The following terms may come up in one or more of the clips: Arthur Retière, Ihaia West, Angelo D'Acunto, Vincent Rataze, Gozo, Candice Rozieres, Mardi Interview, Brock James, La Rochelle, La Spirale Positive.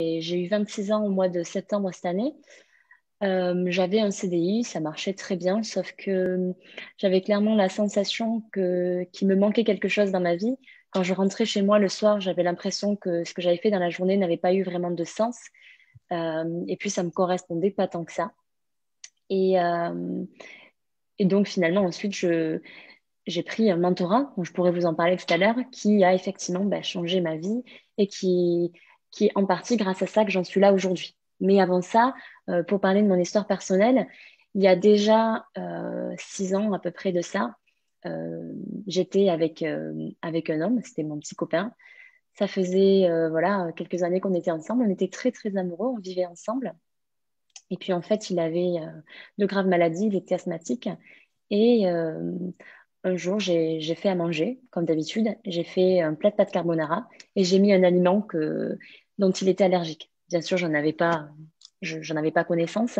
Et j'ai eu 26 ans au mois de septembre cette année. J'avais un CDI, ça marchait très bien, sauf que j'avais clairement la sensation qu'il me manquait quelque chose dans ma vie. Quand je rentrais chez moi le soir, j'avais l'impression que ce que j'avais fait dans la journée n'avait pas eu vraiment de sens. Et puis, ça ne me correspondait pas tant que ça. Et donc, finalement, ensuite, j'ai pris un mentorat, dont je pourrais vous en parler tout à l'heure, qui a effectivement changé ma vie et qui est en partie grâce à ça que j'en suis là aujourd'hui. Mais avant ça, pour parler de mon histoire personnelle, il y a déjà 6 ans à peu près de ça, j'étais avec un homme, c'était mon petit copain. Ça faisait quelques années qu'on était ensemble, on était très très amoureux, on vivait ensemble. Et puis en fait, il avait de graves maladies, il était asthmatique. Et un jour, j'ai fait à manger, comme d'habitude. J'ai fait un plat de pâtes carbonara et j'ai mis un aliment dont il était allergique. Bien sûr, je n'en avais pas connaissance.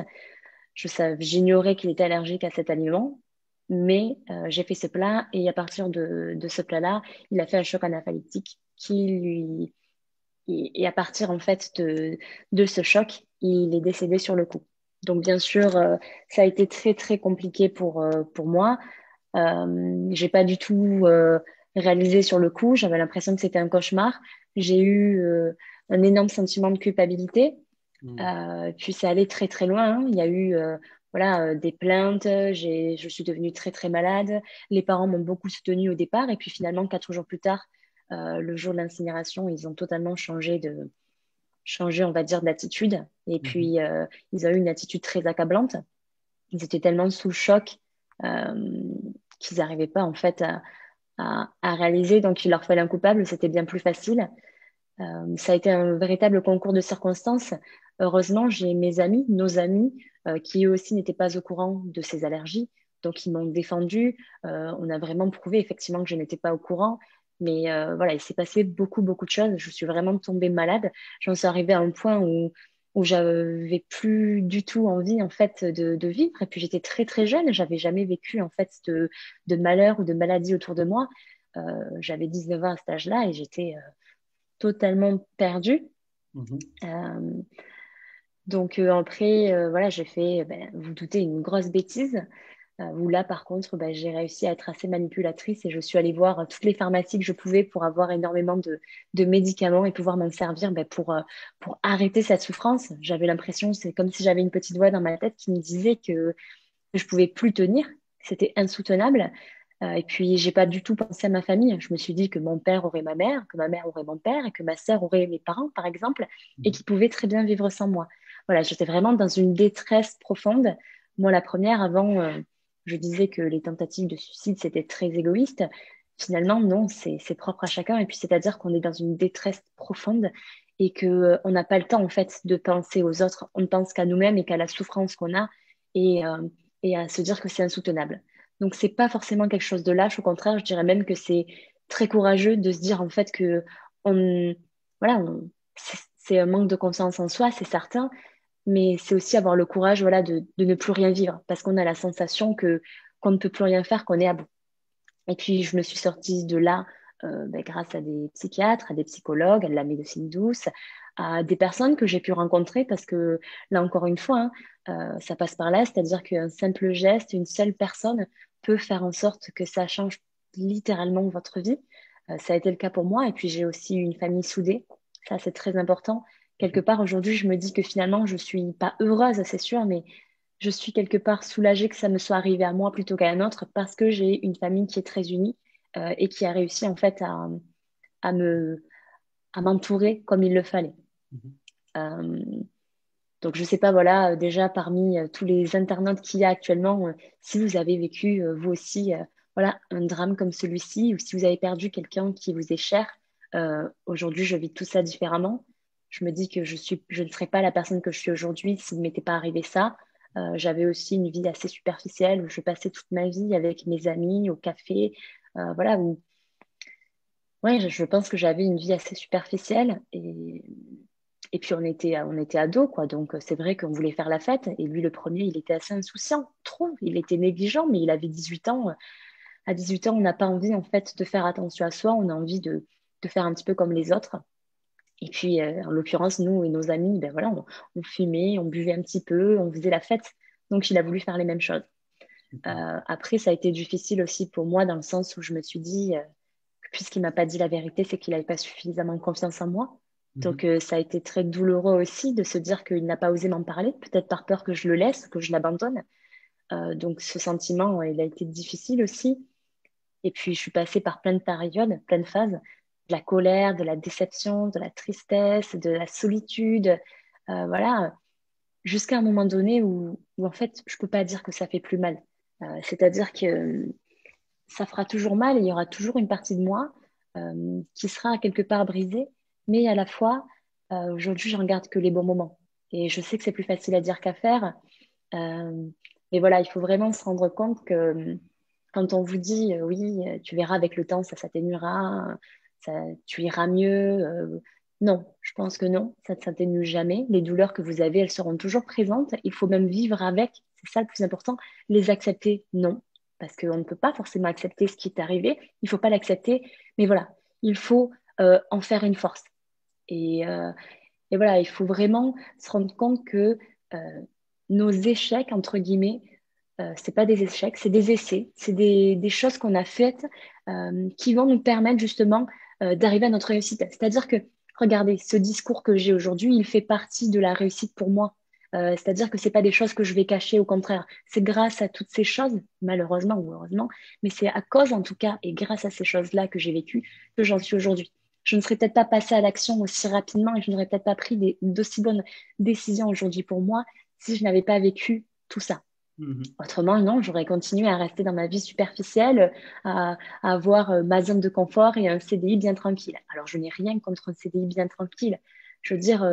J'ignorais qu'il était allergique à cet aliment, mais j'ai fait ce plat et à partir de ce plat-là, il a fait un choc anaphylactique et à partir en fait de ce choc, il est décédé sur le coup. Donc bien sûr, ça a été très très compliqué pour moi. J'ai pas du tout réalisé sur le coup. J'avais l'impression que c'était un cauchemar. J'ai eu un énorme sentiment de culpabilité. Puis ça allait très très loin, hein. Il y a eu des plaintes. Je suis devenue très très malade. Les parents m'ont beaucoup soutenue au départ. Et puis finalement, 4 jours plus tard, le jour de l'incinération, ils ont totalement changé, on va dire, d'attitude. Et puis, ils ont eu une attitude très accablante. Ils étaient tellement sous le choc qu'ils n'arrivaient pas, en fait, à réaliser. Donc, il leur fallait un coupable. C'était bien plus facile. Ça a été un véritable concours de circonstances. Heureusement, j'ai nos amis, qui eux aussi n'étaient pas au courant de ces allergies. Donc, ils m'ont défendue. On a vraiment prouvé, effectivement, que je n'étais pas au courant. Mais il s'est passé beaucoup, beaucoup de choses. Je suis vraiment tombée malade. J'en suis arrivée à un point où j'avais plus du tout envie, en fait, de vivre. Et puis, j'étais très, très jeune. J'avais jamais vécu, en fait, de malheur ou de maladie autour de moi. J'avais 19 ans à cet âge-là et j'étais totalement perdue. Donc, après, j'ai fait, vous doutez, une grosse bêtise. Où là, par contre, j'ai réussi à être assez manipulatrice et je suis allée voir toutes les pharmacies que je pouvais pour avoir énormément de médicaments et pouvoir m'en servir pour arrêter cette souffrance. J'avais l'impression, c'est comme si j'avais une petite voix dans ma tête qui me disait que je ne pouvais plus tenir, que c'était insoutenable. Et puis, je n'ai pas du tout pensé à ma famille. Je me suis dit que mon père aurait ma mère, que ma mère aurait mon père et que ma sœur aurait mes parents, par exemple, et qu'ils pouvaient très bien vivre sans moi. Voilà, j'étais vraiment dans une détresse profonde. Moi, la première, avant... Je disais que les tentatives de suicide, c'était très égoïste. Finalement, non, c'est propre à chacun. Et puis, c'est-à-dire qu'on est dans une détresse profonde et qu'on n'a pas le temps, en fait, de penser aux autres. On ne pense qu'à nous-mêmes et qu'à la souffrance qu'on a et à se dire que c'est insoutenable. Donc, ce n'est pas forcément quelque chose de lâche. Au contraire, je dirais même que c'est très courageux de se dire, en fait, que c'est un manque de confiance en soi, c'est certain. Mais c'est aussi avoir le courage de ne plus rien vivre parce qu'on a la sensation qu'on ne peut plus rien faire, qu'on est à bout. Et puis, je me suis sortie de là grâce à des psychiatres, à des psychologues, à de la médecine douce, à des personnes que j'ai pu rencontrer parce que, là encore une fois, ça passe par là, c'est-à-dire qu'un simple geste, une seule personne peut faire en sorte que ça change littéralement votre vie. Ça a été le cas pour moi. Et puis, j'ai aussi une famille soudée. Ça, c'est très important. Quelque part, aujourd'hui, je me dis que finalement, je ne suis pas heureuse, c'est sûr, mais je suis quelque part soulagée que ça me soit arrivé à moi plutôt qu'à un autre parce que j'ai une famille qui est très unie et qui a réussi en fait à m'entourer comme il le fallait. Donc, je ne sais pas, déjà parmi tous les internautes qu'il y a actuellement, si vous avez vécu vous aussi un drame comme celui-ci ou si vous avez perdu quelqu'un qui vous est cher, aujourd'hui, je vis tout ça différemment. Je me dis que je ne serais pas la personne que je suis aujourd'hui s'il ne m'était pas arrivé ça. J'avais aussi une vie assez superficielle où je passais toute ma vie avec mes amis, au café. Je pense que j'avais une vie assez superficielle. Et puis, on était ados, quoi. Donc, c'est vrai qu'on voulait faire la fête. Et lui, le premier, il était assez insouciant, trop. Il était négligent, mais il avait 18 ans. À 18 ans, on n'a pas envie, en fait, de faire attention à soi. On a envie de faire un petit peu comme les autres. Et puis, en l'occurrence, nous et nos amis, ben voilà, on fumait, on buvait un petit peu, on faisait la fête. Donc, il a voulu faire les mêmes choses. Après, ça a été difficile aussi pour moi dans le sens où je me suis dit, puisqu'il ne m'a pas dit la vérité, c'est qu'il n'avait pas suffisamment confiance en moi. Donc, ça a été très douloureux aussi de se dire qu'il n'a pas osé m'en parler, peut-être par peur que je le laisse, que je l'abandonne. Donc, ce sentiment, il a été difficile aussi. Et puis, je suis passée par plein de périodes, plein de phases, de la colère, de la déception, de la tristesse, de la solitude, voilà, jusqu'à un moment donné où en fait, je ne peux pas dire que ça fait plus mal. C'est-à-dire que ça fera toujours mal et il y aura toujours une partie de moi qui sera quelque part brisée, mais à la fois, aujourd'hui, je ne regarde que les bons moments. Et je sais que c'est plus facile à dire qu'à faire. Mais voilà, il faut vraiment se rendre compte que quand on vous dit « oui, tu verras avec le temps, ça s'atténuera », ça, tu iras mieux. Non, je pense que non, ça ne s'atténue jamais. Les douleurs que vous avez, elles seront toujours présentes. Il faut même vivre avec, c'est ça le plus important. Les accepter, non, parce qu'on ne peut pas forcément accepter ce qui est arrivé. Il ne faut pas l'accepter, mais voilà, il faut en faire une force. Et voilà, il faut vraiment se rendre compte que nos échecs, entre guillemets, c'est pas des échecs, c'est des essais, c'est des choses qu'on a faites qui vont nous permettre justement d'arriver à notre réussite. C'est-à-dire que, regardez, ce discours que j'ai aujourd'hui, il fait partie de la réussite pour moi. C'est-à-dire que c'est pas des choses que je vais cacher, au contraire. C'est grâce à toutes ces choses, malheureusement ou heureusement, mais c'est à cause en tout cas et grâce à ces choses-là que j'ai vécues que j'en suis aujourd'hui. Je ne serais peut-être pas passée à l'action aussi rapidement et je n'aurais peut-être pas pris d'aussi bonnes décisions aujourd'hui pour moi si je n'avais pas vécu tout ça. Autrement, non, j'aurais continué à rester dans ma vie superficielle, à avoir ma zone de confort et un CDI bien tranquille. Alors, je n'ai rien contre un CDI bien tranquille. Je veux dire,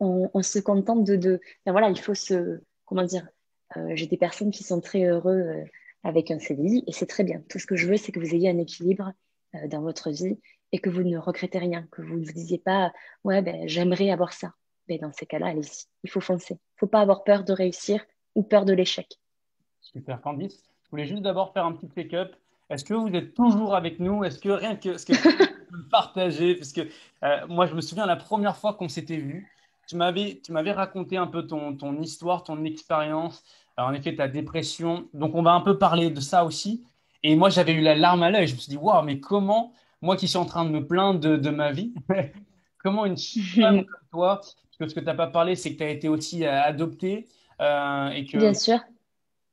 on se contente de... Ben voilà, il faut se... Comment dire, j'ai des personnes qui sont très heureuses avec un CDI et c'est très bien. Tout ce que je veux, c'est que vous ayez un équilibre dans votre vie et que vous ne regrettez rien, que vous ne vous disiez pas « Ouais, ben, j'aimerais avoir ça ». Mais dans ces cas-là, allez-y, il faut foncer. Il ne faut pas avoir peur de réussir ou peur de l'échec. Super, Candice. Je voulais juste d'abord faire un petit pick-up. Est-ce que vous êtes toujours avec nous? Est-ce que rien que ce que vous partagez? Parce que moi, je me souviens la première fois qu'on s'était vus, tu m'avais raconté un peu ton histoire, ton expérience, en effet, ta dépression. Donc, on va un peu parler de ça aussi. Et moi, j'avais eu la larme à l'œil. Je me suis dit, waouh, mais comment, moi qui suis en train de me plaindre de ma vie, comment une femme comme toi, parce que ce que tu n'as pas parlé, c'est que tu as été aussi adoptée. Et que, bien sûr.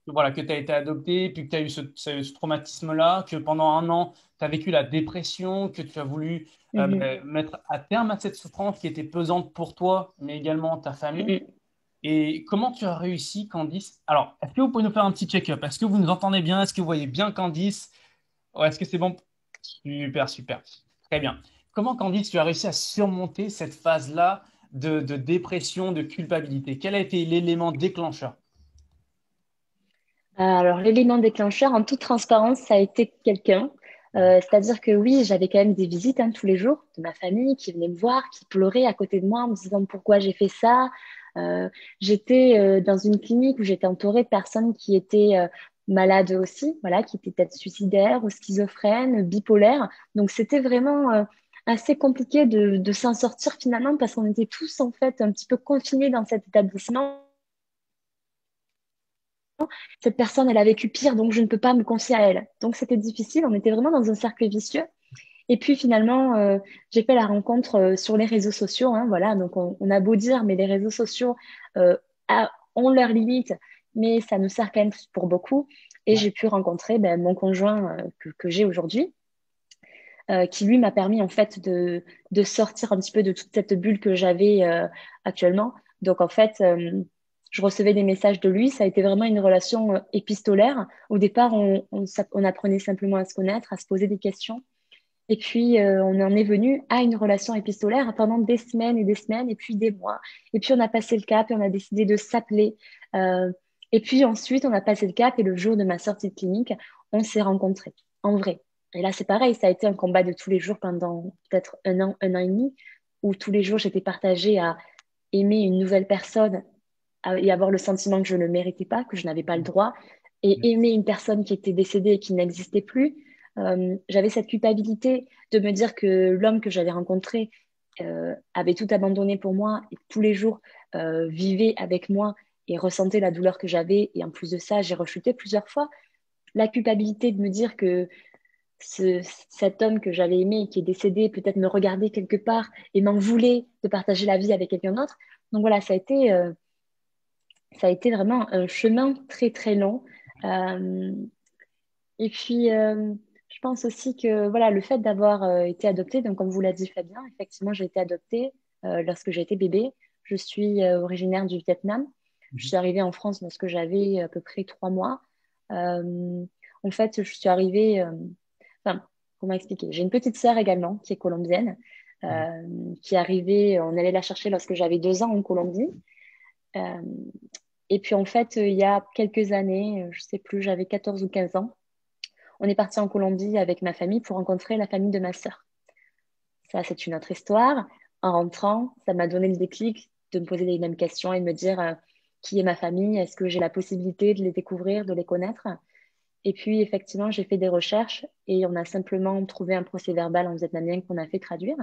Voilà, que tu as été adoptée, puis que tu as eu ce traumatisme-là, que pendant un an, tu as vécu la dépression, que tu as voulu mettre à terme à cette souffrance qui était pesante pour toi, mais également ta famille. Et comment tu as réussi, Candice? Alors, est-ce que vous pouvez nous faire un petit check-up? Est-ce que vous nous entendez bien? Est-ce que vous voyez bien Candice? Est-ce que c'est bon? Super, super. Très bien. Comment, Candice, tu as réussi à surmonter cette phase-là de dépression, de culpabilité? Quel a été l'élément déclencheur? Alors, l'élément déclencheur, en toute transparence, ça a été quelqu'un. C'est-à-dire que oui, j'avais quand même des visites tous les jours de ma famille qui venait me voir, qui pleurait à côté de moi en me disant pourquoi j'ai fait ça. J'étais dans une clinique où j'étais entourée de personnes qui étaient malades aussi, voilà, qui étaient peut-être suicidaires ou schizophrènes, bipolaires. Donc, c'était vraiment... assez compliqué de s'en sortir finalement parce qu'on était tous en fait un petit peu confinés dans cet établissement. Cette personne, elle a vécu pire, donc je ne peux pas me confier à elle. Donc, c'était difficile. On était vraiment dans un cercle vicieux. Et puis, finalement, j'ai fait la rencontre sur les réseaux sociaux. Voilà. Donc, on a beau dire, mais les réseaux sociaux ont leurs limites, mais ça nous sert quand même pour beaucoup. Et j'ai pu rencontrer mon conjoint que j'ai aujourd'hui. Qui lui m'a permis en fait de sortir un petit peu de toute cette bulle que j'avais actuellement. Donc en fait, je recevais des messages de lui. Ça a été vraiment une relation épistolaire. Au départ, on apprenait simplement à se connaître, à se poser des questions. Et puis, on en est venu à une relation épistolaire pendant des semaines et puis des mois. Et puis, on a passé le cap et on a décidé de s'appeler. Et puis ensuite, on a passé le cap et le jour de ma sortie de clinique, on s'est rencontrés en vrai. Et là, c'est pareil, ça a été un combat de tous les jours pendant peut-être un an et demi, où tous les jours, j'étais partagée à aimer une nouvelle personne et avoir le sentiment que je ne méritais pas, que je n'avais pas le droit, et aimer une personne qui était décédée et qui n'existait plus. J'avais cette culpabilité de me dire que l'homme que j'avais rencontré avait tout abandonné pour moi et tous les jours vivait avec moi et ressentait la douleur que j'avais. Et en plus de ça, j'ai rechuté plusieurs fois. La culpabilité de me dire que cet homme que j'avais aimé et qui est décédé peut-être me regardait quelque part et m'en voulait de partager la vie avec quelqu'un d'autre. Donc voilà, ça a été vraiment un chemin très très long. Et puis je pense aussi que voilà, le fait d'avoir été adoptée, donc comme vous l'a dit Fabien, effectivement j'ai été adoptée lorsque j'ai été bébé. Je suis originaire du Vietnam. Je suis arrivée en France lorsque j'avais à peu près 3 mois. En fait, je suis arrivée... enfin, comment expliquer? J'ai une petite sœur également qui est colombienne, qui est arrivée... On allait la chercher lorsque j'avais 2 ans en Colombie. Et puis, en fait, il y a quelques années, je ne sais plus, j'avais 14 ou 15 ans, on est parti en Colombie avec ma famille pour rencontrer la famille de ma sœur. Ça, c'est une autre histoire. En rentrant, ça m'a donné le déclic de me poser les mêmes questions et de me dire... qui est ma famille, est-ce que j'ai la possibilité de les découvrir, de les connaître? Et puis, effectivement, j'ai fait des recherches et on a simplement trouvé un procès-verbal en vietnamien qu'on a fait traduire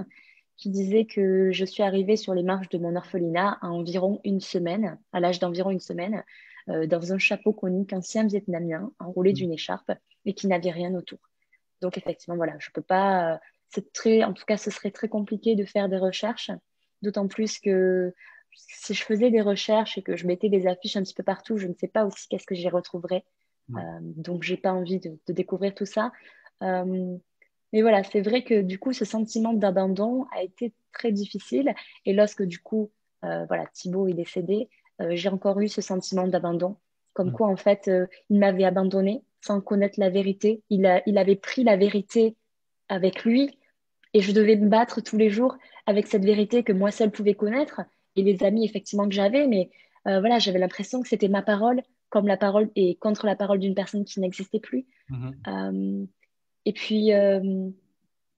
qui disait que je suis arrivée sur les marches de mon orphelinat à environ 1 semaine, à l'âge d'environ 1 semaine, dans un chapeau conique ancien vietnamien enroulé d'une écharpe et qui n'avait rien autour. Donc, effectivement, voilà, je ne peux pas... en tout cas, ce serait très compliqué de faire des recherches, d'autant plus que... Si je faisais des recherches et que je mettais des affiches un petit peu partout, je ne sais pas aussi qu'est-ce que j'y retrouverais. Ouais. Donc, je n'ai pas envie de découvrir tout ça. Mais voilà, c'est vrai que du coup, ce sentiment d'abandon a été très difficile. Et lorsque du coup, voilà, Thibaut est décédé, j'ai encore eu ce sentiment d'abandon. Comme quoi, en fait, il m'avait abandonné sans connaître la vérité. Il avait pris la vérité avec lui et je devais me battre tous les jours avec cette vérité que moi seule pouvais connaître. Et les amis, effectivement, que j'avais, mais voilà, j'avais l'impression que c'était ma parole, comme la parole et contre la parole d'une personne qui n'existait plus. Et puis,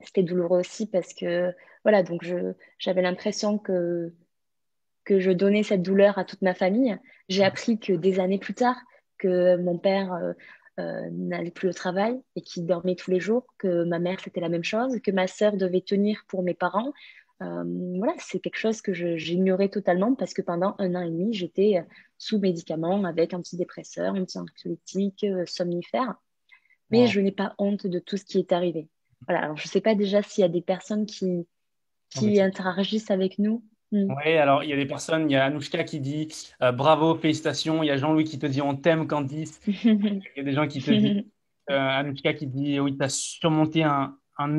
c'était douloureux aussi parce que, voilà, donc j'avais l'impression que je donnais cette douleur à toute ma famille. J'ai appris que des années plus tard, que mon père n'allait plus au travail et qu'il dormait tous les jours, que ma mère, c'était la même chose, que ma sœur devait tenir pour mes parents. Voilà, c'est quelque chose que j'ignorais totalement parce que pendant 1 an et demi, j'étais sous médicaments avec antidépresseurs, anxiolytiques, somnifères. Mais je n'ai pas honte de tout ce qui est arrivé. Voilà, alors je ne sais pas déjà s'il y a des personnes qui interagissent avec nous. Oui, alors il y a des personnes, il y a Anouchka qui dit bravo, félicitations, il y a Jean-Louis qui te dit on t'aime Candice, il y a des gens qui te disent, Anouchka qui dit oui, tu as surmonté un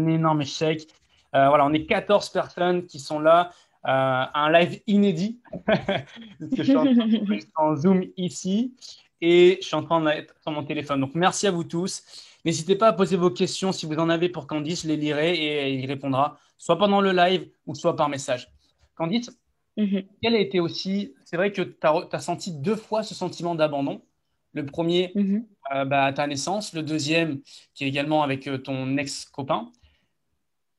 énorme échec. Voilà, on est 14 personnes qui sont là, un live inédit, parce que je suis en Zoom ici et je suis en train d'être sur mon téléphone. Donc, merci à vous tous. N'hésitez pas à poser vos questions si vous en avez pour Candice, je les lirai et il répondra, soit pendant le live ou soit par message. Candice, quelle a été aussi… C'est vrai que tu as senti 2 fois ce sentiment d'abandon. Le premier, à ta naissance. Le deuxième, qui est également avec ton ex-copain.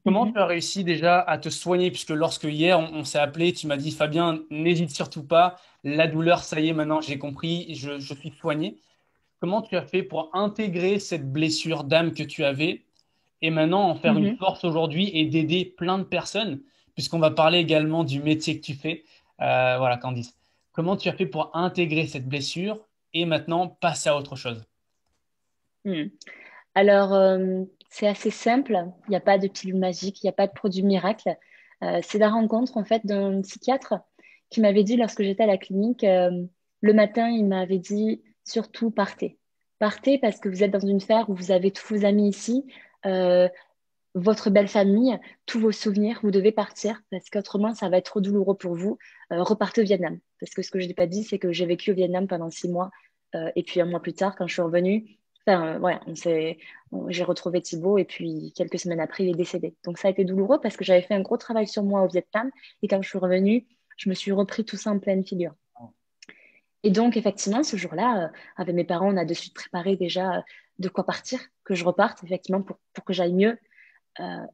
Comment tu as réussi déjà à te soigner? Puisque lorsque hier, on s'est appelé, tu m'as dit « Fabien, n'hésite surtout pas, la douleur, ça y est, maintenant j'ai compris, je suis soigné. » Comment tu as fait pour intégrer cette blessure d'âme que tu avais et maintenant en faire une force aujourd'hui et d'aider plein de personnes? Puisqu'on va parler également du métier que tu fais. Voilà, Candice. Comment tu as fait pour intégrer cette blessure et maintenant passer à autre chose? Alors… C'est assez simple, il n'y a pas de pilule magique, il n'y a pas de produit miracle. C'est la rencontre en fait d'un psychiatre qui m'avait dit lorsque j'étais à la clinique, le matin, il m'avait dit surtout partez. Partez parce que vous êtes dans une sphère où vous avez tous vos amis ici, votre belle famille, tous vos souvenirs, vous devez partir parce qu'autrement, ça va être trop douloureux pour vous. Repartez au Vietnam parce que ce que je n'ai pas dit, c'est que j'ai vécu au Vietnam pendant 6 mois et puis 1 mois plus tard, quand je suis revenue, enfin, ouais, j'ai retrouvé Thibaut et puis quelques semaines après, il est décédé. Donc, ça a été douloureux parce que j'avais fait un gros travail sur moi au Vietnam et quand je suis revenue, je me suis repris tout ça en pleine figure. Et donc, effectivement, ce jour-là, avec mes parents, on a de suite préparé déjà de quoi partir, que je reparte, effectivement, pour que j'aille mieux.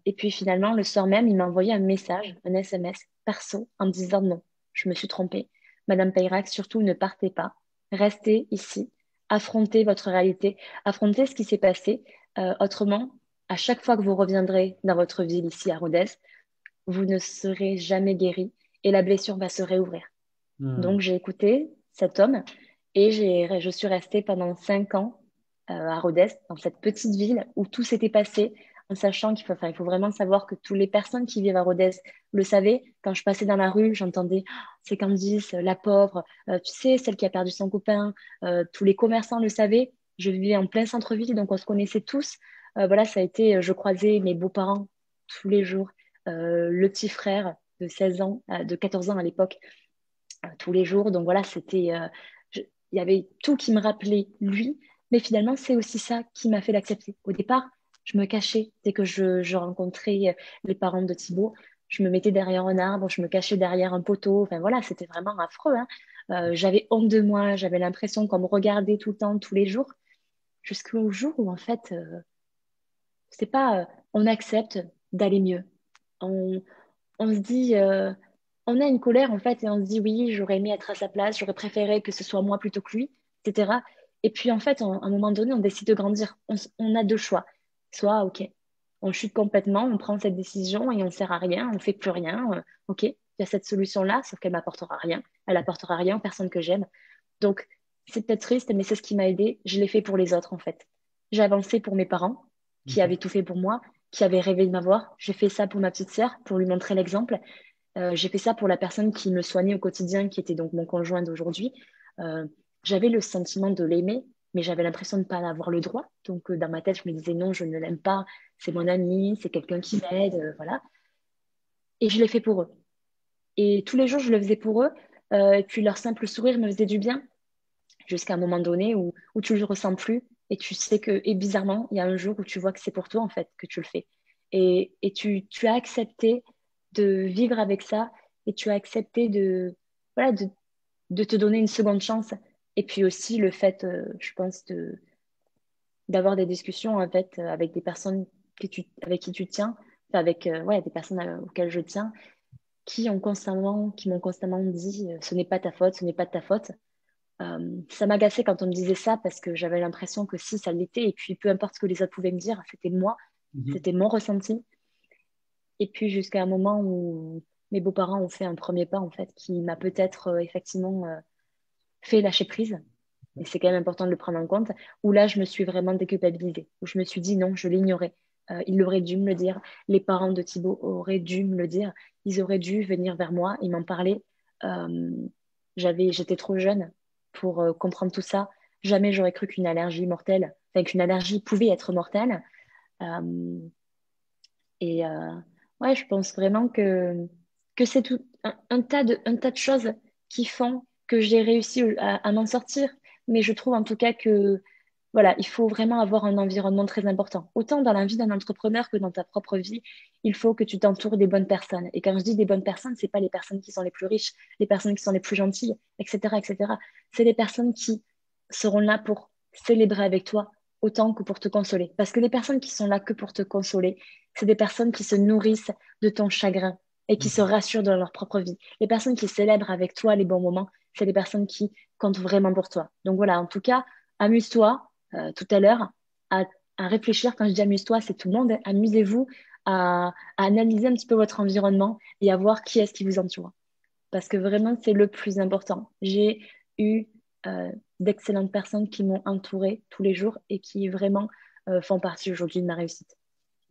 Et puis, finalement, le soir même, il m'a envoyé un message, un SMS perso, en me disant non, je me suis trompée. Madame Peyrac, surtout, ne partez pas, restez ici. Affrontez votre réalité, affrontez ce qui s'est passé. Autrement, à chaque fois que vous reviendrez dans votre ville ici à Rodez, vous ne serez jamais guéri et la blessure va se réouvrir. Donc, j'ai écouté cet homme et je suis restée pendant 5 ans à Rodez, dans cette petite ville où tout s'était passé, en sachant qu'il faut, enfin, il faut vraiment savoir que toutes les personnes qui vivent à Rodez le savaient. Quand je passais dans la rue, j'entendais « c'est Candice, la pauvre, tu sais, celle qui a perdu son copain ». Tous les commerçants le savaient. Je vivais en plein centre-ville, donc on se connaissait tous. Voilà, ça a été, je croisais mes beaux-parents tous les jours, le petit frère de 16 ans, de 14 ans à l'époque, tous les jours. Donc voilà, c'était, il y avait tout qui me rappelait lui, mais finalement, c'est aussi ça qui m'a fait l'accepter. Au départ, je me cachais. Dès que je rencontrais les parents de Thibaut, je me mettais derrière un arbre, je me cachais derrière un poteau. Enfin voilà, c'était vraiment affreux, hein. J'avais honte de moi, j'avais l'impression qu'on me regardait tout le temps, tous les jours, jusqu'au jour où en fait, c'est pas, on accepte d'aller mieux. On se dit, on a une colère en fait et on se dit oui, j'aurais aimé être à sa place, j'aurais préféré que ce soit moi plutôt que lui, etc. Et puis en fait, à un moment donné, on décide de grandir. On a 2 choix. Soit, ok, on chute complètement, on prend cette décision et on ne sert à rien, on ne fait plus rien. Ok, il y a cette solution-là, sauf qu'elle ne m'apportera rien. Elle n'apportera rien aux personnes que j'aime. Donc, c'est peut-être triste, mais c'est ce qui m'a aidée. Je l'ai fait pour les autres, en fait. J'ai avancé pour mes parents, qui avaient tout fait pour moi, qui avaient rêvé de m'avoir. J'ai fait ça pour ma petite sœur, pour lui montrer l'exemple. J'ai fait ça pour la personne qui me soignait au quotidien, qui était donc mon conjoint d'aujourd'hui. J'avais le sentiment de l'aimer, mais j'avais l'impression de ne pas avoir le droit. Donc, dans ma tête, je me disais non, je ne l'aime pas, c'est mon ami, c'est quelqu'un qui m'aide, voilà. Et je l'ai fait pour eux. Et tous les jours, je le faisais pour eux. Et puis, leur simple sourire me faisait du bien jusqu'à un moment donné où tu ne le ressens plus. Et tu sais que, et bizarrement, il y a un jour où tu vois que c'est pour toi, en fait, que tu le fais. Et tu as accepté de vivre avec ça et tu as accepté de te donner une seconde chance. Et puis aussi le fait, je pense, d'avoir des discussions en fait, avec des personnes avec qui tu tiens, avec des personnes auxquelles je tiens, qui m'ont constamment dit « ce n'est pas ta faute, ce n'est pas de ta faute ». Ça m'agaçait quand on me disait ça parce que j'avais l'impression que si, ça l'était. Et puis peu importe ce que les autres pouvaient me dire, c'était moi, c'était mon ressenti. Et puis jusqu'à un moment où mes beaux-parents ont fait un premier pas en fait, qui m'a peut-être effectivement... fait lâcher prise, et c'est quand même important de le prendre en compte, où là je me suis vraiment déculpabilisée, où je me suis dit non, je l'ignorais, il aurait dû me le dire, les parents de Thibaut auraient dû me le dire, ils auraient dû venir vers moi, ils m'en parlaient, j'étais trop jeune pour comprendre tout ça, jamais j'aurais cru qu'une allergie pouvait être mortelle, et je pense vraiment que c'est tout un tas de choses qui font que j'ai réussi à m'en sortir. Mais je trouve en tout cas que voilà, il faut vraiment avoir un environnement très important. Autant dans la vie d'un entrepreneur que dans ta propre vie, il faut que tu t'entoures des bonnes personnes. Et quand je dis des bonnes personnes, ce n'est pas les personnes qui sont les plus riches, les personnes qui sont les plus gentilles, etc. etc. C'est les personnes qui seront là pour célébrer avec toi autant que pour te consoler. Parce que les personnes qui sont là que pour te consoler, c'est des personnes qui se nourrissent de ton chagrin et qui se rassurent dans leur propre vie. Les personnes qui célèbrent avec toi les bons moments, c'est les personnes qui comptent vraiment pour toi. Donc voilà, en tout cas, amuse-toi tout à l'heure à réfléchir. Quand je dis amuse-toi, c'est tout le monde. Amusez-vous à analyser un petit peu votre environnement et à voir qui est-ce qui vous entoure. Parce que vraiment, c'est le plus important. J'ai eu d'excellentes personnes qui m'ont entourée tous les jours et qui vraiment font partie aujourd'hui de ma réussite.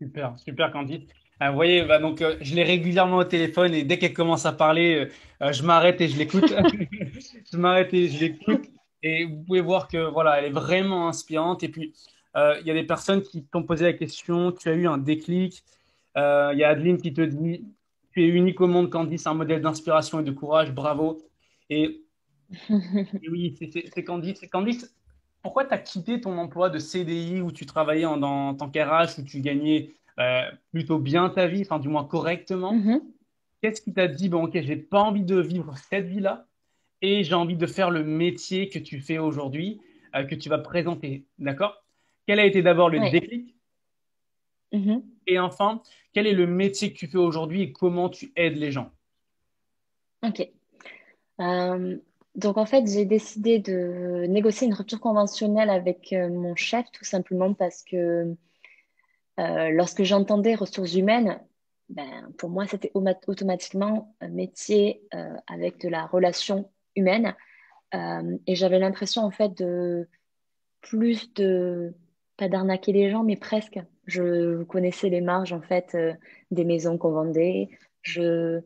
Super, super Candice. Vous voyez, je l'ai régulièrement au téléphone et dès qu'elle commence à parler, je m'arrête et je l'écoute. Je m'arrête et je l'écoute. Et vous pouvez voir que voilà, elle est vraiment inspirante. Et puis, il y a des personnes qui t'ont posé la question, tu as eu un déclic. Il y a Adeline qui te dit, tu es unique au monde, Candice, un modèle d'inspiration et de courage, bravo. Et oui, c'est Candice. Candice, pourquoi tu as quitté ton emploi de CDI où tu travaillais en tant qu'RH, où tu gagnais plutôt bien ta vie, enfin du moins correctement. Qu'est-ce qui t'a dit, ok, j'ai pas envie de vivre cette vie-là et j'ai envie de faire le métier que tu fais aujourd'hui, que tu vas présenter, d'accord? Quel a été d'abord le déclic? Et enfin, quel est le métier que tu fais aujourd'hui et comment tu aides les gens? Ok. Donc en fait, j'ai décidé de négocier une rupture conventionnelle avec mon chef, tout simplement parce que lorsque j'entendais ressources humaines, ben, pour moi, c'était automatiquement un métier avec de la relation humaine. Et j'avais l'impression, en fait, de plus de... pas d'arnaquer les gens, mais presque. Je connaissais les marges, en fait, des maisons qu'on vendait. Je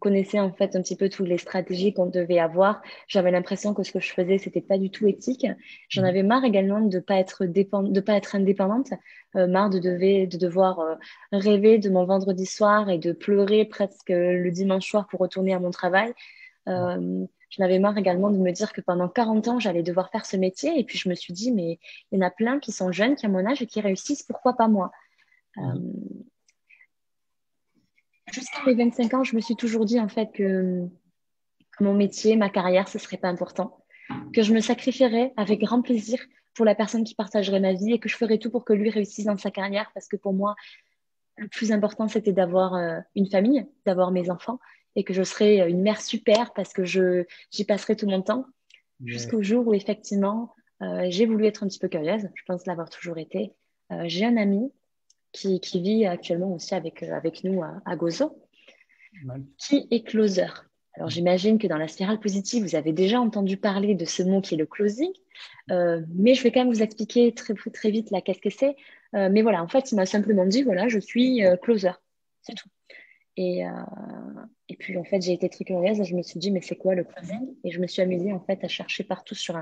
connaissais, en fait, un petit peu toutes les stratégies qu'on devait avoir. J'avais l'impression que ce que je faisais, c'était pas du tout éthique. J'en avais marre également de pas être indépendante. Marre de devoir rêver de mon vendredi soir et de pleurer presque le dimanche soir pour retourner à mon travail. J'en avais marre également de me dire que pendant 40 ans, j'allais devoir faire ce métier. Et puis, je me suis dit, mais il y en a plein qui sont jeunes, qui ont mon âge et qui réussissent. Pourquoi pas moi? Jusqu'à mes 25 ans, je me suis toujours dit, en fait, que mon métier, ma carrière, ce ne serait pas important. Que je me sacrifierais avec grand plaisir pour la personne qui partagerait ma vie et que je ferais tout pour que lui réussisse dans sa carrière. Parce que pour moi, le plus important, c'était d'avoir une famille, d'avoir mes enfants. Et que je serais une mère super parce que j'y passerais tout mon temps. Jusqu'au jour où, effectivement, j'ai voulu être un petit peu curieuse. Je pense l'avoir toujours été. J'ai un ami qui vit actuellement aussi avec nous à Gozo, qui est closer. Alors, j'imagine que dans la spirale positive, vous avez déjà entendu parler de ce mot qui est le closing. Mais je vais quand même vous expliquer très, très vite là qu'est-ce que c'est. Mais voilà, en fait, il m'a simplement dit, voilà, je suis closer. C'est tout. Et puis, en fait, j'ai été très curieuse et je me suis dit, mais c'est quoi le closing? Et je me suis amusée, en fait, à chercher partout sur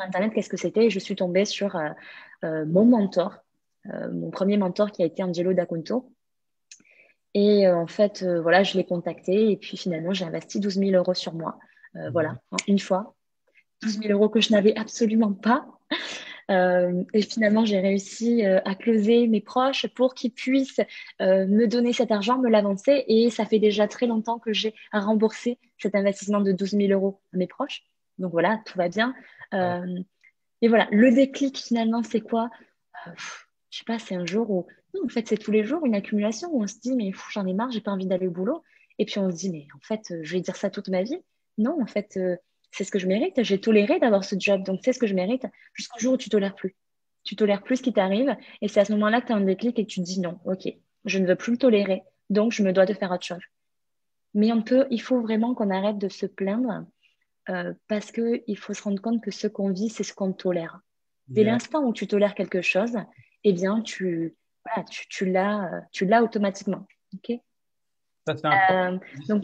Internet qu'est-ce que c'était. Et je suis tombée sur mon mentor, mon premier mentor qui a été Angelo D'Acunto. Et en fait, voilà, je l'ai contacté. Et puis, finalement, j'ai investi 12 000 euros sur moi. Voilà, une fois. 12 000 euros que je n'avais absolument pas. Et finalement, j'ai réussi à closer mes proches pour qu'ils puissent me donner cet argent, me l'avancer. Et ça fait déjà très longtemps que j'ai remboursé cet investissement de 12 000 euros à mes proches. Donc voilà, tout va bien. Et voilà, le déclic finalement, c'est quoi? Je sais pas, c'est un jour où... Non, en fait, c'est tous les jours une accumulation où on se dit « mais j'en ai marre, j'ai pas envie d'aller au boulot ». Et puis on se dit « mais en fait, je vais dire ça toute ma vie ». Non, en fait... c'est ce que je mérite, j'ai toléré d'avoir ce job, donc c'est ce que je mérite, jusqu'au jour où tu ne tolères plus. Tu ne tolères plus ce qui t'arrive, et c'est à ce moment-là que tu as un déclic et que tu te dis non, ok, je ne veux plus le tolérer, donc je me dois de faire autre chose. Mais il faut vraiment qu'on arrête de se plaindre, parce qu'il faut se rendre compte que ce qu'on vit, c'est ce qu'on tolère. Dès l'instant où tu tolères quelque chose, eh bien, tu l'as automatiquement. Okay, ça, c'est important. Donc,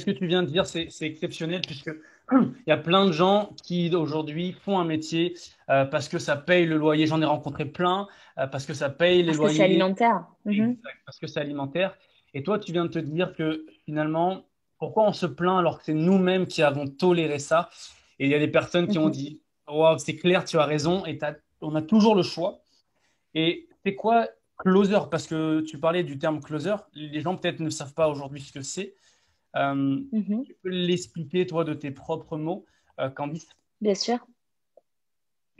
ce que tu viens de dire, c'est exceptionnel puisque il y a plein de gens qui aujourd'hui font un métier parce que ça paye le loyer. J'en ai rencontré plein parce que ça paye les loyers. Parce que c'est alimentaire. Exact, parce que c'est alimentaire. Et toi, tu viens de te dire que finalement, pourquoi on se plaint alors que c'est nous-mêmes qui avons toléré ça? Et il y a des personnes qui ont dit wow, c'est clair, tu as raison. Et on a toujours le choix. Et c'est quoi closer? Parce que tu parlais du terme closer. Les gens peut-être ne savent pas aujourd'hui ce que c'est. Tu peux l'expliquer toi de tes propres mots, Candice? Bien sûr.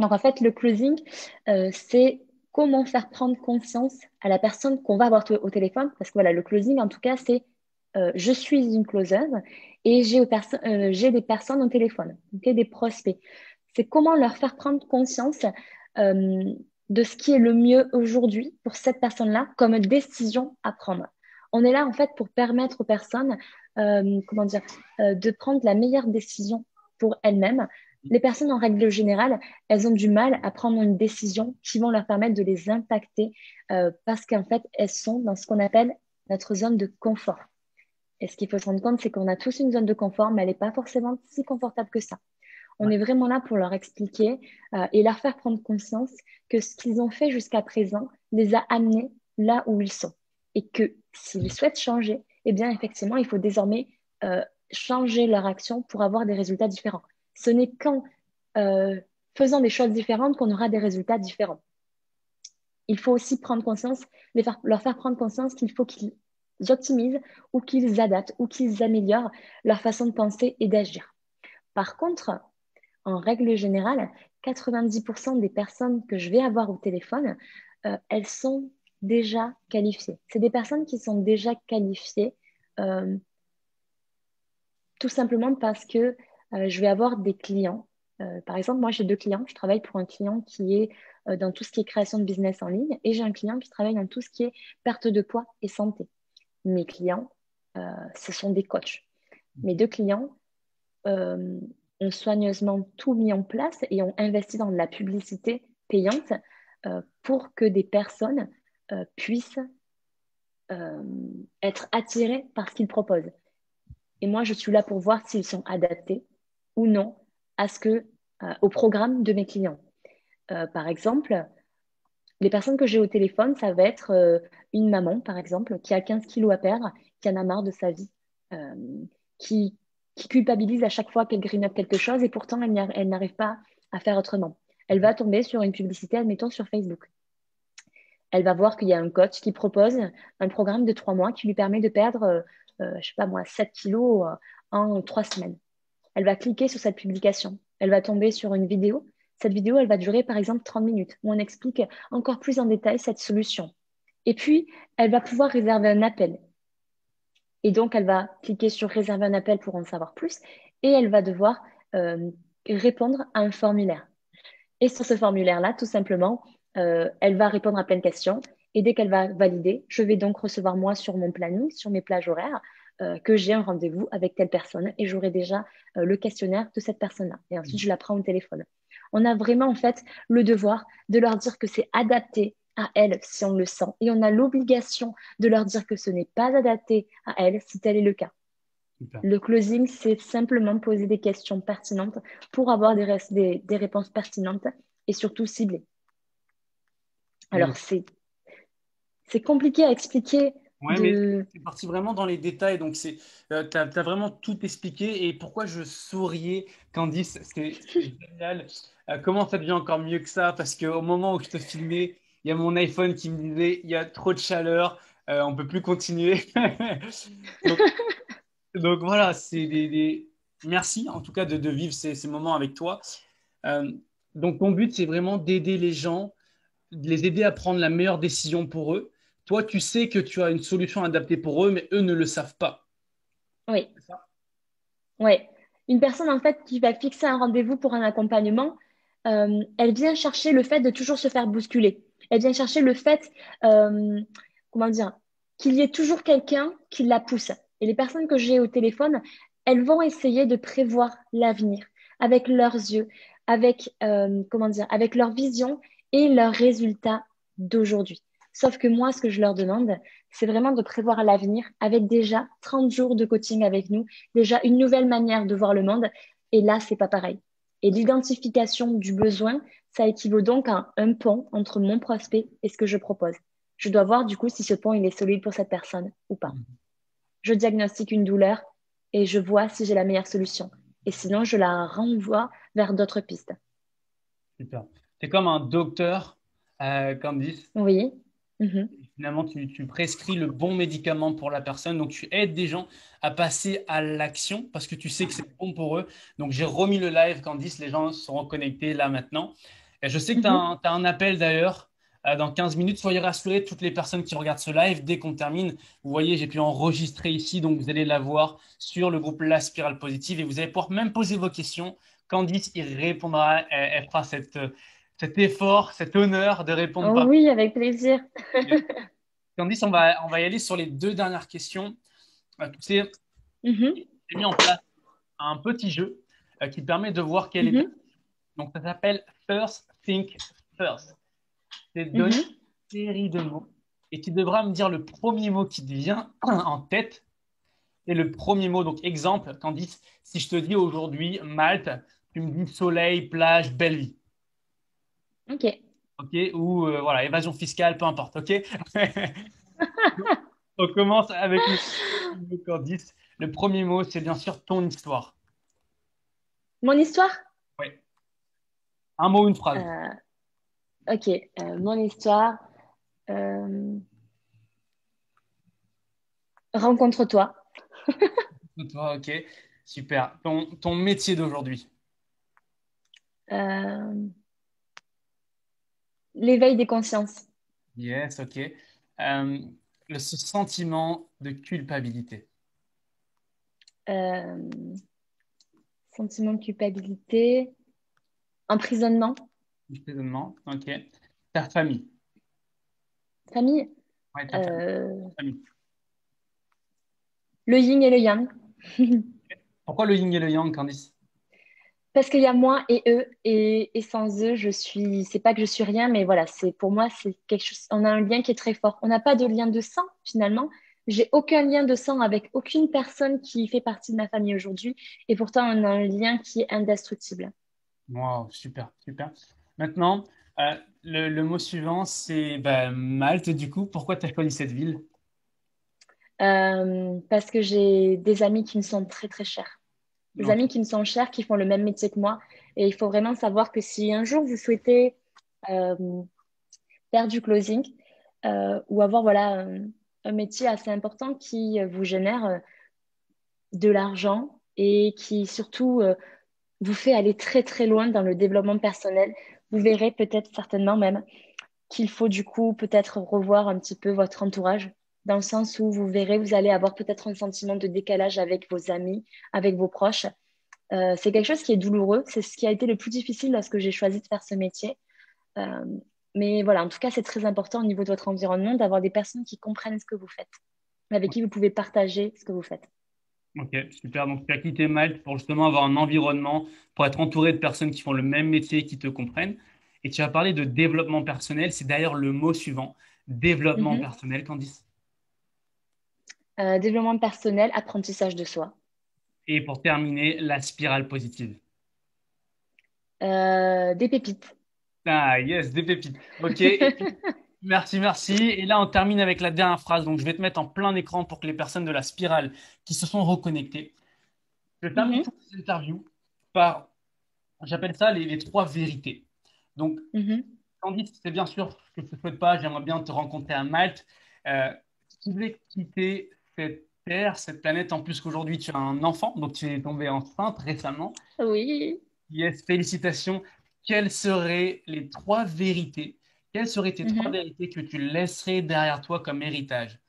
Donc en fait le closing c'est comment faire prendre conscience à la personne qu'on va avoir au téléphone, parce que voilà, le closing en tout cas c'est je suis une closeuse et j'ai des personnes au téléphone, okay, des prospects. C'est comment leur faire prendre conscience de ce qui est le mieux aujourd'hui pour cette personne-là comme décision à prendre. On est là, en fait, pour permettre aux personnes de prendre la meilleure décision pour elles-mêmes. Les personnes, en règle générale, elles ont du mal à prendre une décision qui vont leur permettre de les impacter parce qu'en fait, elles sont dans ce qu'on appelle notre zone de confort. Et ce qu'il faut se rendre compte, c'est qu'on a tous une zone de confort, mais elle n'est pas forcément si confortable que ça. On est vraiment là pour leur expliquer et leur faire prendre conscience que ce qu'ils ont fait jusqu'à présent les a amenés là où ils sont. Et que s'ils souhaitent changer, eh bien, effectivement, il faut désormais changer leur action pour avoir des résultats différents. Ce n'est qu'en faisant des choses différentes qu'on aura des résultats différents. Il faut aussi prendre conscience, leur faire prendre conscience qu'il faut qu'ils optimisent ou qu'ils adaptent ou qu'ils améliorent leur façon de penser et d'agir. Par contre, en règle générale, 90% des personnes que je vais avoir au téléphone, elles sont déjà qualifiées. C'est des personnes qui sont déjà qualifiées tout simplement parce que je vais avoir des clients Par exemple, moi, j'ai deux clients. Je travaille pour un client qui est dans tout ce qui est création de business en ligne et j'ai un client qui travaille dans tout ce qui est perte de poids et santé. Mes clients, ce sont des coachs. Mes deux clients ont soigneusement tout mis en place et ont investi dans de la publicité payante pour que des personnes puissent être attirées par ce qu'ils proposent. Et moi, je suis là pour voir s'ils sont adaptés ou non à ce que, au programme de mes clients. Par exemple, les personnes que j'ai au téléphone, ça va être une maman, par exemple, qui a 15 kilos à perdre, qui en a marre de sa vie, qui culpabilise à chaque fois qu'elle grignote quelque chose et pourtant, elle n'arrive pas à faire autrement. Elle va tomber sur une publicité, admettons, sur Facebook. Elle va voir qu'il y a un coach qui propose un programme de 3 mois qui lui permet de perdre, je sais pas moi, 7 kilos en 3 semaines. Elle va cliquer sur cette publication. Elle va tomber sur une vidéo. Cette vidéo, elle va durer par exemple 30 minutes où on explique encore plus en détail cette solution. Et puis, elle va pouvoir réserver un appel. Et donc, elle va cliquer sur « Réserver un appel » pour en savoir plus et elle va devoir répondre à un formulaire. Et sur ce formulaire-là, tout simplement, elle va répondre à plein de questions et dès qu'elle va valider, je vais donc recevoir moi sur mon planning, sur mes plages horaires, que j'ai un rendez-vous avec telle personne et j'aurai déjà le questionnaire de cette personne-là. Et ensuite, je la prends au téléphone. On a vraiment en fait le devoir de leur dire que c'est adapté à elle si on le sent et on a l'obligation de leur dire que ce n'est pas adapté à elle si tel est le cas. Super. Le closing, c'est simplement poser des questions pertinentes pour avoir des réponses pertinentes et surtout ciblées. Alors, c'est compliqué à expliquer. Oui, mais tu es parti vraiment dans les détails, donc tu as vraiment tout expliqué et pourquoi je souriais, Candice, c'était génial. Comment ça devient encore mieux que ça? Parce qu'au moment où je te filmais, il y a mon iPhone qui me disait « il y a trop de chaleur, on ne peut plus continuer ». Donc voilà, c'est merci en tout cas de vivre ces moments avec toi. Donc ton but, c'est vraiment d'aider les gens, de les aider à prendre la meilleure décision pour eux. Toi, tu sais que tu as une solution adaptée pour eux, mais eux ne le savent pas. Oui. C'est ça ? Oui. Une personne, en fait, qui va fixer un rendez-vous pour un accompagnement, elle vient chercher le fait de toujours se faire bousculer. Elle vient chercher le fait, comment dire, qu'il y ait toujours quelqu'un qui la pousse. Et les personnes que j'ai au téléphone, elles vont essayer de prévoir l'avenir avec leurs yeux, avec, comment dire, avec leur vision et leurs résultats d'aujourd'hui. Sauf que moi, ce que je leur demande, c'est vraiment de prévoir l'avenir avec déjà 30 jours de coaching avec nous, déjà une nouvelle manière de voir le monde. Et là, c'est pas pareil. Et l'identification du besoin, ça équivaut donc à un pont entre mon prospect et ce que je propose. Je dois voir du coup si ce pont il est solide pour cette personne ou pas. Je diagnostique une douleur et je vois si j'ai la meilleure solution. Et sinon, je la renvoie vers d'autres pistes. Super. Tu es comme un docteur, Candice. Oui. Mmh. Finalement, tu prescris le bon médicament pour la personne, donc tu aides des gens à passer à l'action parce que tu sais que c'est bon pour eux. Donc, j'ai remis le live, Candice, les gens seront connectés là maintenant. Et je sais que tu as un appel d'ailleurs dans 15 minutes. Soyez rassurés, toutes les personnes qui regardent ce live, dès qu'on termine, vous voyez, j'ai pu enregistrer ici, donc vous allez la voir sur le groupe La Spirale Positive et vous allez pouvoir même poser vos questions. Candice, il répondra, elle fera cet effort, cet honneur de répondre. Oh, oui, avec plaisir. Candice, on va y aller sur les 2 dernières questions. Tu sais, j'ai mis en place un petit jeu qui permet de voir quelle est. Donc, ça s'appelle First Think First. C'est donner une série de mots et tu devras me dire le premier mot qui te vient en tête. Et le premier mot, donc exemple, Candice, si je te dis aujourd'hui Malte, tu me dis soleil, plage, belle vie. Ok, ou voilà, évasion fiscale, peu importe, ok. On commence avec le Candice. Le premier mot, c'est bien sûr ton histoire. Mon histoire? Oui. Un mot, une phrase. Mon histoire. Rencontre-toi. Rencontre-toi, ok. Super. Ton métier d'aujourd'hui? L'éveil des consciences. Yes, ok. Ce sentiment de culpabilité. Sentiment de culpabilité. Emprisonnement. Emprisonnement, ok. Ta famille. Famille. Ouais, ta famille. Famille. Le yin et le yang. Pourquoi le yin et le yang, Candice? Parce qu'il y a moi et eux, et sans eux, je suis. C'est pas que je suis rien, mais voilà, c'est pour moi, c'est quelque chose. On a un lien qui est très fort. On n'a pas de lien de sang finalement. J'ai aucun lien de sang avec aucune personne qui fait partie de ma famille aujourd'hui, et pourtant on a un lien qui est indestructible. Wow, super, super. Maintenant, le mot suivant, c'est Malte. Du coup, pourquoi tu as choisi cette ville? Parce que j'ai des amis qui me sont très très chers. Des amis qui me sont chers, qui font le même métier que moi. Et il faut vraiment savoir que si un jour vous souhaitez faire du closing ou avoir voilà, un métier assez important qui vous génère de l'argent et qui surtout vous fait aller très très loin dans le développement personnel, vous verrez peut-être certainement même qu'il faut du coup peut-être revoir un petit peu votre entourage. Dans le sens où vous verrez, vous allez avoir peut-être un sentiment de décalage avec vos amis, avec vos proches. C'est quelque chose qui est douloureux. C'est ce qui a été le plus difficile lorsque j'ai choisi de faire ce métier. Mais voilà, en tout cas, c'est très important au niveau de votre environnement d'avoir des personnes qui comprennent ce que vous faites, avec qui vous pouvez partager ce que vous faites. Ok, super. Donc, tu as quitté Malte pour justement avoir un environnement, pour être entouré de personnes qui font le même métier, qui te comprennent. Et tu as parlé de développement personnel. C'est d'ailleurs le mot suivant, développement personnel, Candice. Développement personnel, apprentissage de soi. Et pour terminer, la spirale positive. Des pépites. Ah yes, des pépites. Ok, merci, merci. Et là, on termine avec la dernière phrase. Donc, je vais te mettre en plein écran pour que les personnes de la spirale qui se sont reconnectées. Je termine cette interview par, j'appelle ça les trois vérités. Donc, Candice, c'est bien sûr ce que je ne souhaite pas. J'aimerais bien te rencontrer à Malte. Tu voulais quitter cette terre, cette planète, en plus qu'aujourd'hui tu as un enfant, donc tu es tombée enceinte récemment. Oui. Yes, félicitations. Quelles seraient les trois vérités? Quelles seraient tes trois vérités que tu laisserais derrière toi comme héritage?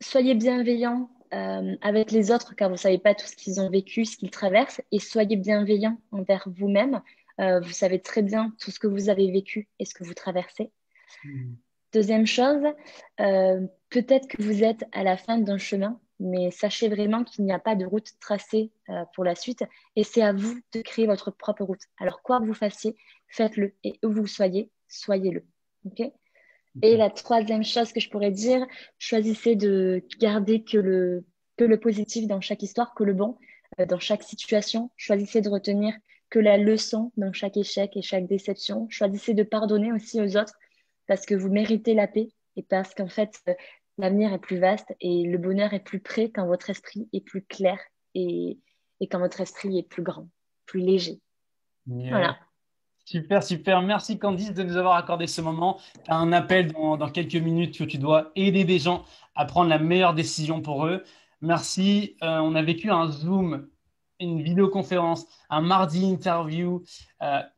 Soyez bienveillants avec les autres, car vous ne savez pas tout ce qu'ils ont vécu, ce qu'ils traversent, et soyez bienveillants envers vous-même. Vous savez très bien tout ce que vous avez vécu et ce que vous traversez. Deuxième chose, peut-être que vous êtes à la fin d'un chemin, mais sachez vraiment qu'il n'y a pas de route tracée pour la suite et c'est à vous de créer votre propre route. Alors, quoi que vous fassiez, faites-le et où vous soyez, soyez-le. Okay ? Et la troisième chose que je pourrais dire, choisissez de garder que le positif dans chaque histoire, que le bon dans chaque situation. Choisissez de retenir que la leçon dans chaque échec et chaque déception. Choisissez de pardonner aussi aux autres parce que vous méritez la paix et parce qu'en fait, l'avenir est plus vaste et le bonheur est plus près quand votre esprit est plus clair et quand votre esprit est plus grand, plus léger. Yeah. Voilà. Super, super. Merci Candice de nous avoir accordé ce moment. Tu as un appel dans quelques minutes où tu dois aider des gens à prendre la meilleure décision pour eux. Merci. On a vécu un Zoom, une vidéoconférence, un Mardi Interview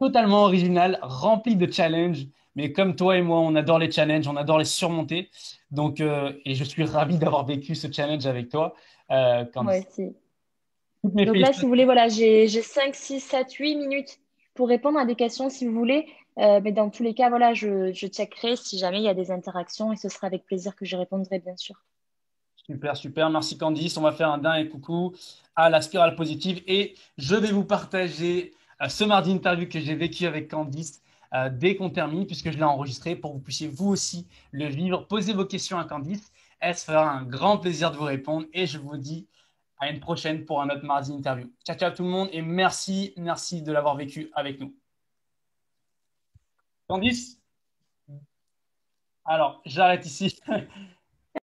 totalement original, rempli de challenges. Mais comme toi et moi, on adore les challenges, on adore les surmonter. Donc, et je suis ravi d'avoir vécu ce challenge avec toi. Moi aussi. Donc là, si vous voulez, voilà, j'ai 5, 6, 7, 8 minutes pour répondre à des questions si vous voulez. Mais dans tous les cas, voilà, je checkerai si jamais il y a des interactions et ce sera avec plaisir que je répondrai, bien sûr. Super, super. Merci Candice. On va faire un dernier coucou à la spirale positive. Et je vais vous partager ce Mardi Interview que j'ai vécu avec Candice. Dès qu'on termine, puisque je l'ai enregistré, pour que vous puissiez vous aussi le vivre. Posez vos questions à Candice, elle se fera un grand plaisir de vous répondre et je vous dis à une prochaine pour un autre Mardi Interview. Ciao, ciao tout le monde et merci, merci de l'avoir vécu avec nous. Candice ? Alors, j'arrête ici.